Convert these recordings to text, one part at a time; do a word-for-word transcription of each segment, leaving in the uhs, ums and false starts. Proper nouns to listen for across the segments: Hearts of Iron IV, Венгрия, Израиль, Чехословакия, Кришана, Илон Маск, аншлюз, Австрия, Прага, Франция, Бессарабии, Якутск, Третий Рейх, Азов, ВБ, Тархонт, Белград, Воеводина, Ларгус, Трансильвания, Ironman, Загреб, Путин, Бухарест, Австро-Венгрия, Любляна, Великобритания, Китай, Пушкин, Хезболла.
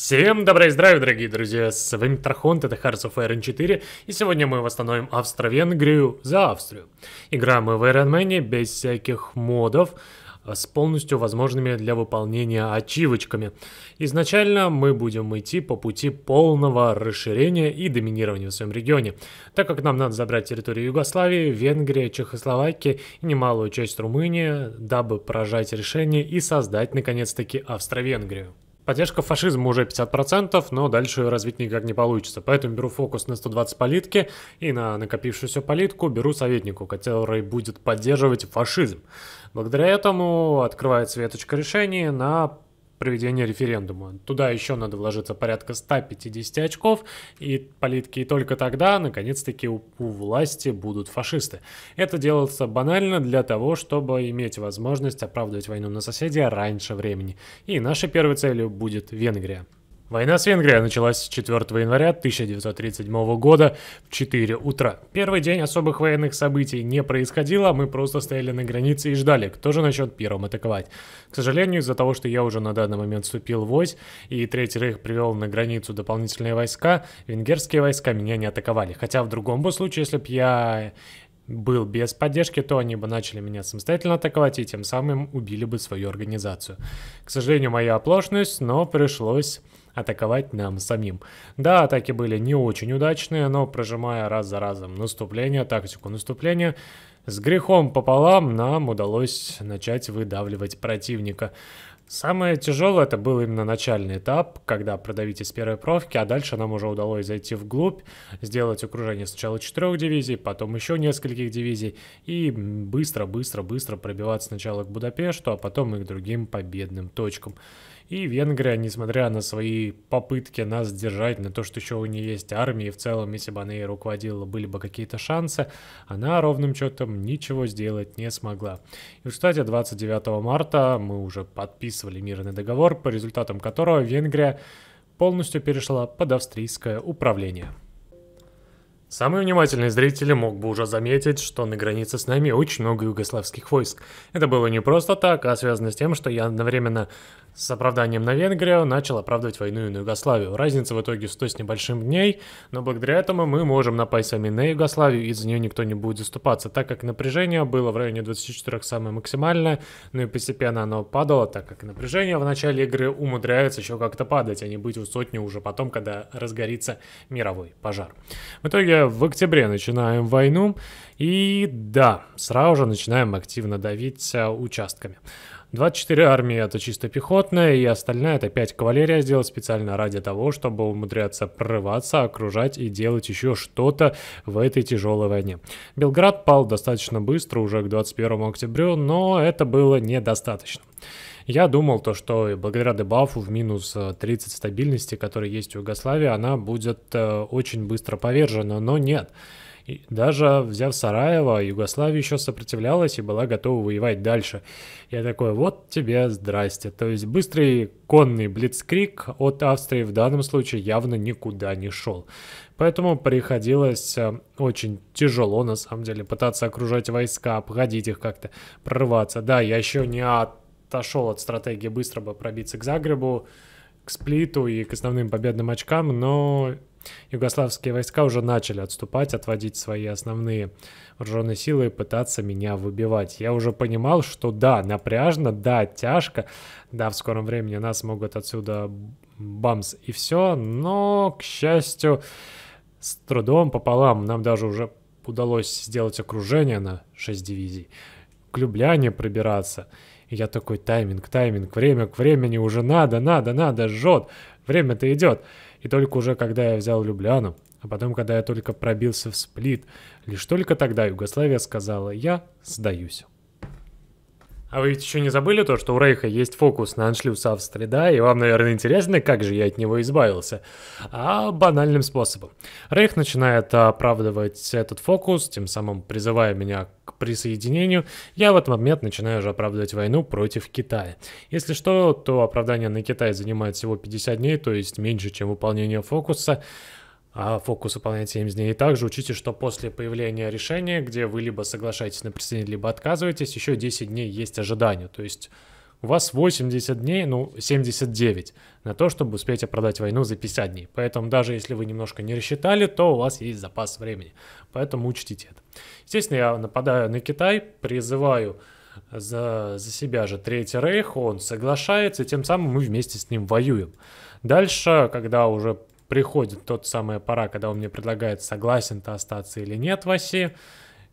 Всем добра и здравия, дорогие друзья, с вами Тархонт, это Hearts of Iron четыре, и сегодня мы восстановим Австро-Венгрию за Австрию. Играем мы в Ironman без всяких модов, с полностью возможными для выполнения ачивочками. Изначально мы будем идти по пути полного расширения и доминирования в своем регионе, так как нам надо забрать территорию Югославии, Венгрии, Чехословакии и немалую часть Румынии, дабы прожать решение и создать наконец-таки Австро-Венгрию. Поддержка фашизма уже пятьдесят процентов, но дальше ее развить никак не получится. Поэтому беру фокус на сто двадцать политки и на накопившуюся политку беру советнику, который будет поддерживать фашизм. Благодаря этому открывается веточка решений на проведение референдума. Туда еще надо вложиться порядка ста пятидесяти очков и политики, и только тогда, наконец-таки, у, у власти будут фашисты. Это делается банально для того, чтобы иметь возможность оправдывать войну на соседей раньше времени. И нашей первой целью будет Венгрия. Война с Венгрией началась четвёртого января тысяча девятьсот тридцать седьмого года в четыре утра. Первый день особых военных событий не происходило, мы просто стояли на границе и ждали, кто же начнет первым атаковать. К сожалению, из-за того, что я уже на данный момент вступил в ось, и Третий Рейх привел на границу дополнительные войска, венгерские войска меня не атаковали. Хотя в другом бы случае, если бы я был без поддержки, то они бы начали меня самостоятельно атаковать и тем самым убили бы свою организацию. К сожалению, моя оплошность, но пришлось атаковать нам самим. Да, атаки были не очень удачные, но прожимая раз за разом наступление, тактику наступления, с грехом пополам нам удалось начать выдавливать противника. Самое тяжелое это был именно начальный этап, когда продавить из первой провки, а дальше нам уже удалось зайти вглубь, сделать окружение сначала четырех дивизий, потом еще нескольких дивизий и быстро-быстро-быстро пробиваться сначала к Будапешту, а потом и к другим победным точкам. И Венгрия, несмотря на свои попытки нас держать, на то, что еще у нее есть армия, и в целом, если бы она ей руководила, были бы какие-то шансы, она ровным счетом ничего сделать не смогла. И в результате двадцать девятого марта мы уже подписывали мирный договор, по результатам которого Венгрия полностью перешла под австрийское управление. Самый внимательный зритель мог бы уже заметить, что на границе с нами очень много югославских войск. Это было не просто так, а связано с тем, что я одновременно с оправданием на Венгрию начал оправдывать войну и на Югославию. Разница в итоге сто с небольшим дней, но благодаря этому мы можем напасть сами на Югославию, и за нее никто не будет заступаться, так как напряжение было в районе двадцати четырёх самое максимальное, но и постепенно оно падало, так как напряжение в начале игры умудряется еще как-то падать, а не быть у сотни уже потом, когда разгорится мировой пожар. В итоге в октябре начинаем войну, и да, сразу же начинаем активно давить участками. двадцать четыре армии это чисто пехотная, и остальная это пять кавалерия сделала специально ради того, чтобы умудряться прорываться, окружать и делать еще что-то в этой тяжелой войне. Белград пал достаточно быстро, уже к двадцать первому октября, но это было недостаточно. Я думал, то, что благодаря дебафу в минус тридцать стабильности, которая есть у Югославии, она будет э, очень быстро повержена, но нет. И даже взяв Сараево, Югославия еще сопротивлялась и была готова воевать дальше. Я такой, вот тебе здрасте. То есть быстрый конный блицкрик от Австрии в данном случае явно никуда не шел. Поэтому приходилось очень тяжело, на самом деле, пытаться окружать войска, обходить их как-то, прорваться. Да, я еще не от... отошел от стратегии быстро бы пробиться к Загребу, к Сплиту и к основным победным очкам, но югославские войска уже начали отступать, отводить свои основные вооруженные силы и пытаться меня выбивать. Я уже понимал, что да, напряжно, да, тяжко, да, в скором времени нас могут отсюда бамс и все, но, к счастью, с трудом пополам нам даже уже удалось сделать окружение на шесть дивизий, к Любляне пробираться. Я такой, тайминг, тайминг, время к времени уже надо, надо, надо, жжет, время-то идет. И только уже когда я взял Любляну, а потом, когда я только пробился в Сплит, лишь только тогда Югославия сказала, я сдаюсь. А вы ведь еще не забыли то, что у Рейха есть фокус на аншлюз Австрии, да? И вам, наверное, интересно, как же я от него избавился? А банальным способом. Рейх начинает оправдывать этот фокус, тем самым призывая меня к присоединению. Я в этот момент начинаю же оправдывать войну против Китая. Если что, то оправдание на Китай занимает всего пятьдесят дней, то есть меньше, чем выполнение фокуса. А фокус выполняет семь дней. И также учите, что после появления решения, где вы либо соглашаетесь на присоединение, либо отказываетесь, еще десять дней есть ожидания. То есть у вас восемьдесят дней, ну семьдесят девять, на то, чтобы успеть оправдать войну за пятьдесят дней. Поэтому даже если вы немножко не рассчитали, то у вас есть запас времени. Поэтому учтите это. Естественно, я нападаю на Китай, призываю за, за себя же Третий Рейх, он соглашается, и тем самым мы вместе с ним воюем. Дальше, когда уже приходит тот самая пора, когда он мне предлагает, согласен ты остаться или нет в Оси,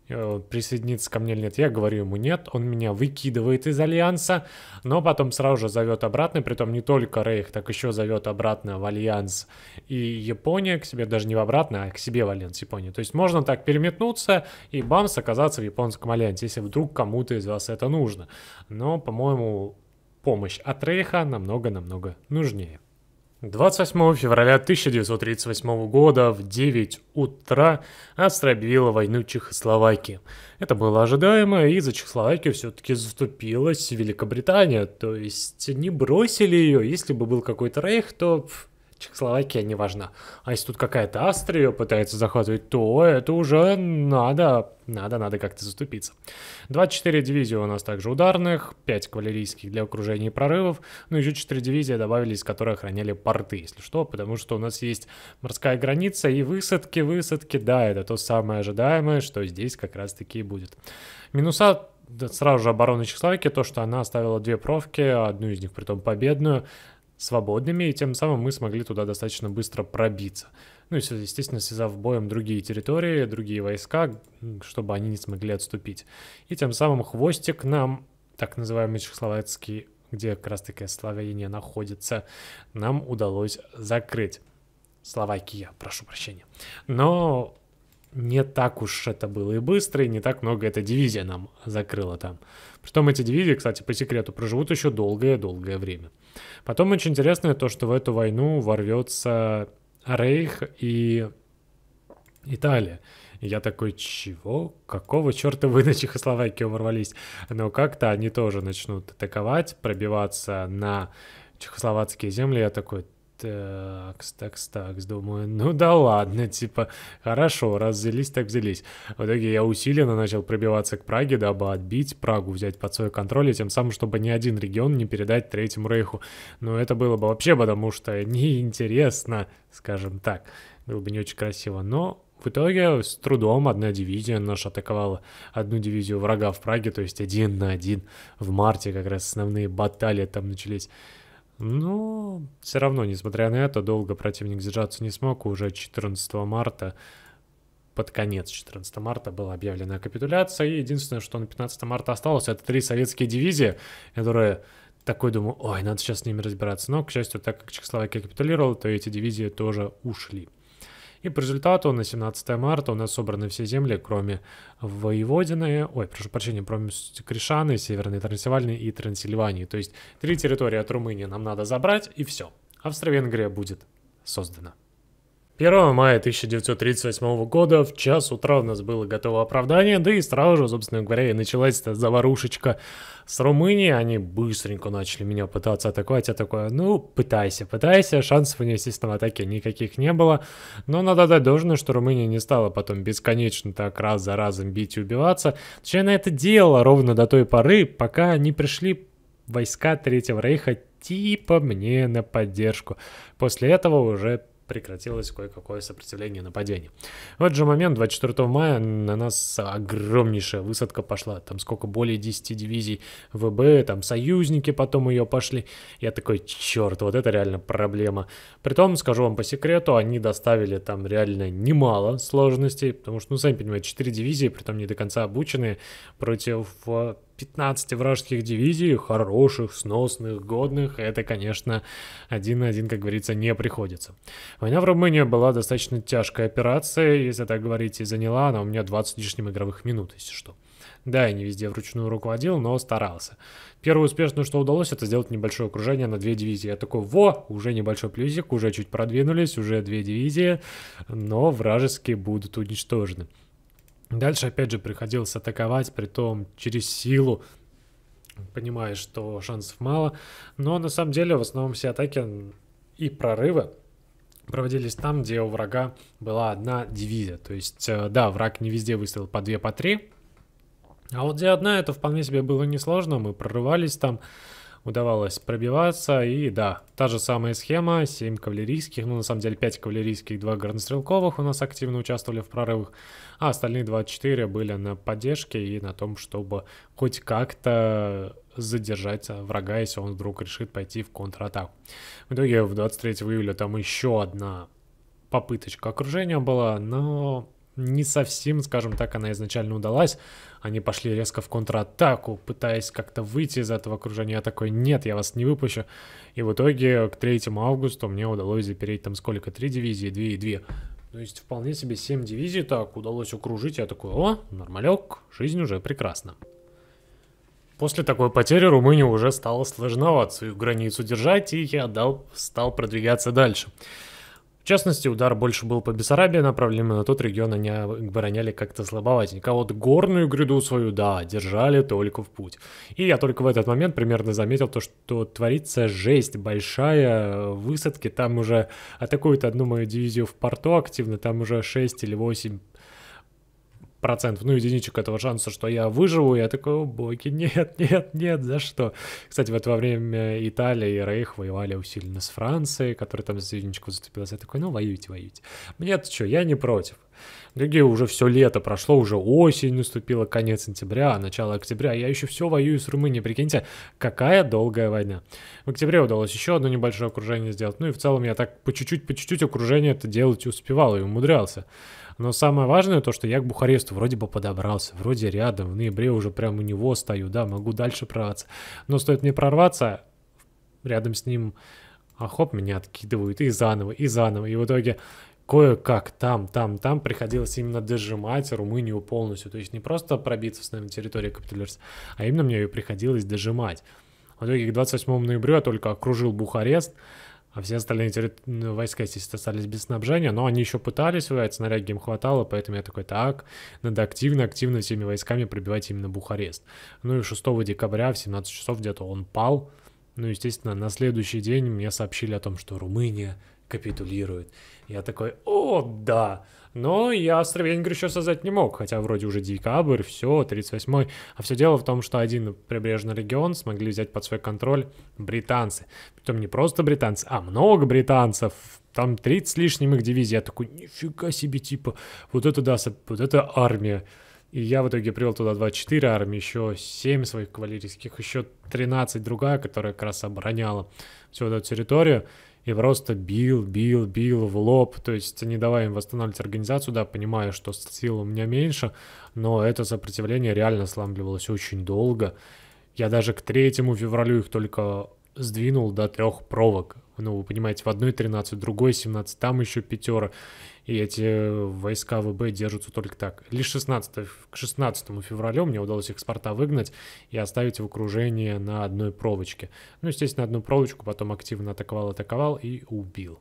присоединиться ко мне или нет, я говорю ему нет, он меня выкидывает из альянса, но потом сразу же зовет обратно, притом не только Рейх, так еще зовет обратно в альянс и Япония к себе, даже не в обратно, а к себе в альянс Япония. То есть можно так переметнуться и бамс оказаться в японском альянсе, если вдруг кому-то из вас это нужно. Но, по-моему, помощь от Рейха намного-намного нужнее. двадцать восьмого февраля тысяча девятьсот тридцать восьмого года в девять утра Австрия объявила войну Чехословакии. Это было ожидаемо, и за Чехословакию все-таки заступилась Великобритания. То есть не бросили ее, если бы был какой-то рейх, то Чехословакия не важна. А если тут какая-то Австрия пытается захватывать, то это уже надо, надо, надо как-то заступиться. двадцать четыре дивизии у нас также ударных, пять кавалерийских для окружения и прорывов, ну еще четыре дивизии добавились, которые охраняли порты, если что, потому что у нас есть морская граница и высадки, высадки, да, это то самое ожидаемое, что здесь как раз-таки и будет. Минуса сразу же обороны Чехословакии, то, что она оставила две провки, одну из них притом победную, свободными, и тем самым мы смогли туда достаточно быстро пробиться. Ну и, естественно, связав боем другие территории, другие войска, чтобы они не смогли отступить. И тем самым хвостик нам, так называемый чехословацкий, где как раз таки Словения находится, нам удалось закрыть. Словакия, прошу прощения. Но не так уж это было и быстро, и не так много эта дивизия нам закрыла там. Притом эти дивизии, кстати, по секрету проживут еще долгое-долгое время. Потом очень интересно то, что в эту войну ворвется Рейх и Италия. И я такой, чего? Какого черта вы на Чехословакию ворвались? Но как-то они тоже начнут атаковать, пробиваться на чехословацкие земли. Я такой, такс, такс, такс, думаю, ну да ладно, типа, хорошо, раз взялись, так взялись. В итоге я усиленно начал пробиваться к Праге, дабы отбить Прагу, взять под свой контроль, и тем самым, чтобы ни один регион не передать Третьему Рейху. Но это было бы вообще, потому что неинтересно, скажем так, было бы не очень красиво, но... В итоге с трудом одна дивизия наша атаковала одну дивизию врага в Праге, то есть один на один. В марте как раз основные баталии там начались. Но все равно, несмотря на это, долго противник сдержаться не смог. Уже четырнадцатого марта, под конец четырнадцатого марта была объявлена капитуляция. И единственное, что на пятнадцатое марта осталось, это три советские дивизии, которые... Такой думаю, ой, надо сейчас с ними разбираться. Но, к счастью, так как Чехословакия капитулировала, то эти дивизии тоже ушли. И по результату на семнадцатое марта у нас собраны все земли, кроме Воеводины, ой, прошу прощения, кроме Кришаны, Северной Трансильвании и Трансильвании. То есть три территории от Румынии нам надо забрать, и все. Австро-Венгрия будет создана. первого мая тысяча девятьсот тридцать восьмого года в час утра у нас было готово оправдание, да и сразу же, собственно говоря, и началась эта заварушечка с Румынией. Они быстренько начали меня пытаться атаковать, я такой, ну, пытайся, пытайся, шансов у нее, естественно, в атаке никаких не было, но надо дать должное, что Румыния не стала потом бесконечно так раз за разом бить и убиваться, точнее, она это делала ровно до той поры, пока не пришли войска Третьего Рейха типа мне на поддержку, после этого уже прекратилось кое-какое сопротивление нападению. В этот же момент, двадцать четвёртого мая, на нас огромнейшая высадка пошла. Там сколько, более десяти дивизий ВБ, там союзники потом ее пошли. Я такой, черт, вот это реально проблема. Притом, скажу вам по секрету, они доставили там реально немало сложностей, потому что, ну, сами понимаете, четыре дивизии, притом не до конца обученные, против пятнадцати вражеских дивизий, хороших, сносных, годных, это, конечно, один на один, как говорится, не приходится. Война в Румынии была достаточно тяжкой операцией, если так говорить, и заняла она у меня двадцать лишним игровых минут, если что. Да, я не везде вручную руководил, но старался. Первое успешное, что удалось, это сделать небольшое окружение на две дивизии. Я такой, во, уже небольшой плюсик, уже чуть продвинулись, уже две дивизии, но вражеские будут уничтожены. Дальше, опять же, приходилось атаковать, притом через силу, понимая, что шансов мало. Но на самом деле в основном все атаки и прорывы проводились там, где у врага была одна дивизия. То есть, да, враг не везде выставил по две, по три. А вот где одна, это вполне себе было несложно. Мы прорывались там, удавалось пробиваться. И да, та же самая схема, семь кавалерийских, ну на самом деле пять кавалерийских, два горнострелковых у нас активно участвовали в прорывах, а остальные двадцать четыре были на поддержке и на том, чтобы хоть как-то задержать врага, если он вдруг решит пойти в контратаку. В итоге в двадцать третьего июля там еще одна попыточка окружения была, но не совсем, скажем так, она изначально удалась. Они пошли резко в контратаку, пытаясь как-то выйти из этого окружения. Я такой: нет, я вас не выпущу. И в итоге к третьему августа мне удалось запереть там сколько? Три дивизии, две и две. То есть вполне себе семь дивизий так удалось окружить. Я такой: о, нормалек, жизнь уже прекрасна. После такой потери Румынии уже стало сложновато свою границу держать, и я дал, стал продвигаться дальше. В частности, удар больше был по Бессарабии направлен, на тот регион они обороняли как-то слабоватенько. А вот горную гряду свою, да, держали только в путь. И я только в этот момент примерно заметил то, что творится жесть большая, высадки, там уже атакуют одну мою дивизию в порту активно, там уже шесть или восемь... процентов, ну, единичек этого шанса, что я выживу. Я такой: о, боги, нет, нет, нет, за что? Кстати, в это время Италия и Рейх воевали усиленно с Францией, которая там за единичку зацепилась. Я такой: ну, воюйте, воюйте. Мне-то что, я не против. Другие уже все лето прошло, уже осень наступила, конец сентября, начало октября. Я еще все воюю с Румынией, прикиньте, какая долгая война. В октябре удалось еще одно небольшое окружение сделать. Ну и в целом я так по чуть-чуть, по чуть-чуть окружение это делать успевал и умудрялся. Но самое важное то, что я к Бухаресту вроде бы подобрался, вроде рядом, в ноябре уже прям у него стою, да, могу дальше прорваться. Но стоит мне прорваться, рядом с ним, а хоп, меня откидывают и заново, и заново. И в итоге кое-как там, там, там приходилось именно дожимать Румынию полностью. То есть не просто пробиться с нами территории капитулярства, а именно мне ее приходилось дожимать. В итоге к двадцать восьмому ноября я только окружил Бухарест, а все остальные войска, естественно, остались без снабжения, но они еще пытались воевать, снаряги им хватало, поэтому я такой: так, надо активно-активно всеми войсками пробивать именно Бухарест. Ну и шестого декабря в семнадцать часов где-то он пал. Ну, естественно, на следующий день мне сообщили о том, что Румыния капитулирует. Я такой: о, да! Но я Австро-Венгрию еще создать не мог, хотя вроде уже декабрь, все, тридцать восьмой. А все дело в том, что один прибрежный регион смогли взять под свой контроль британцы. Притом не просто британцы, а много британцев. Там тридцать с лишним их дивизий. Я такой: нифига себе, типа, вот это да, вот это армия. И я в итоге привел туда двадцать четыре армии, еще семь своих кавалерийских, еще тринадцать другая, которая как раз обороняла всю эту территорию. И просто бил, бил, бил в лоб, то есть не давая им восстанавливать организацию, да, понимая, что сил у меня меньше, но это сопротивление реально сламливалось очень долго. Я даже к третьему февраля их только сдвинул до трех провок. Ну, вы понимаете, в одной тринадцать, в другой семнадцать, там еще пятеро. И эти войска ВБ держатся только так. Лишь шестнадцатого, к шестнадцатому февралю мне удалось их с порта выгнать и оставить в окружении на одной проволочке. Ну, естественно, одну проволочку потом активно атаковал, атаковал и убил.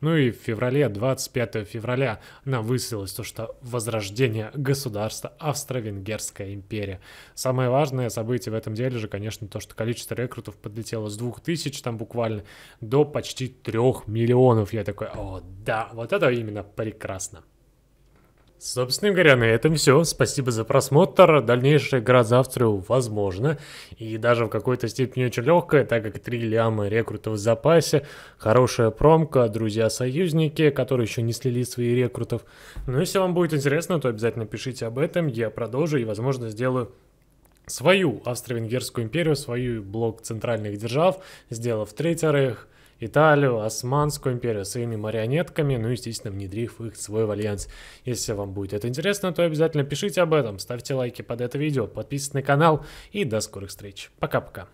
Ну и в феврале, двадцать пятого февраля, нам высылалось то, что возрождение государства Австро-Венгерская империя. Самое важное событие в этом деле же, конечно, то, что количество рекрутов подлетело с двух тысяч там буквально до почти трёх миллионов. Я такой: о, да, вот это именно прекрасно. Собственно говоря, на этом все. Спасибо за просмотр. Дальнейшая игра за Австрию возможна. И даже в какой-то степени очень легкая, так как три ляма рекрутов в запасе, хорошая промка, друзья-союзники, которые еще не слили свои рекрутов. Но если вам будет интересно, то обязательно пишите об этом. Я продолжу и, возможно, сделаю свою Австро-Венгерскую империю, свою блок центральных держав, сделав Третий Рейх, Италию, Османскую империю с своими марионетками, ну, естественно, внедрив их в свой альянс. Если вам будет это интересно, то обязательно пишите об этом, ставьте лайки под это видео, подписывайтесь на канал и до скорых встреч. Пока-пока.